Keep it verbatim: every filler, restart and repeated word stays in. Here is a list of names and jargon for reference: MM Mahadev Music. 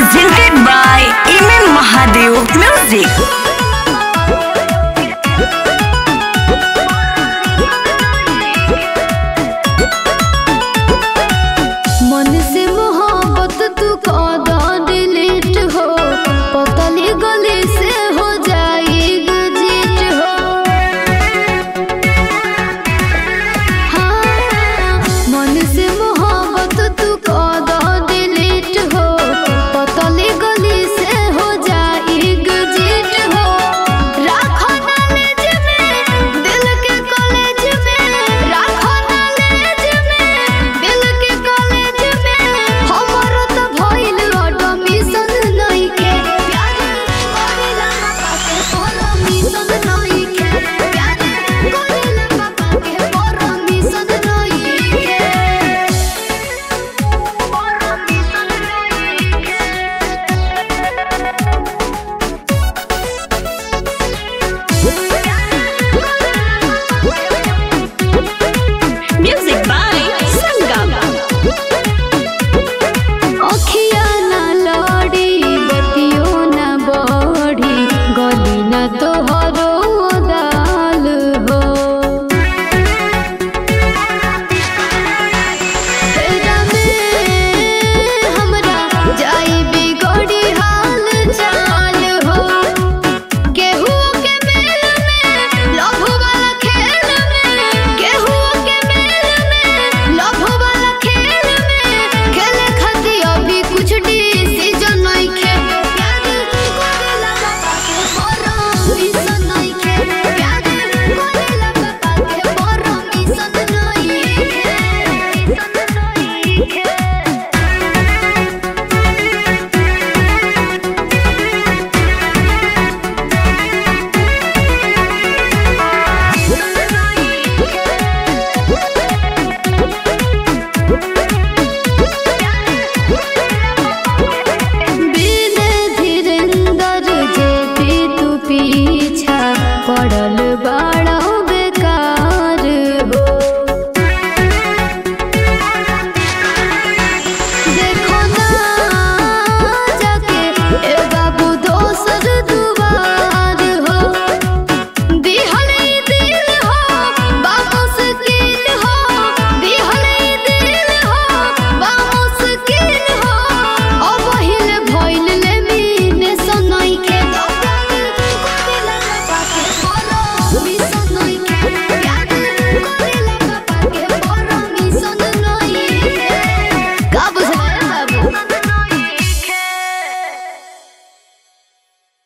presented by M M Mahadev Music. Bye.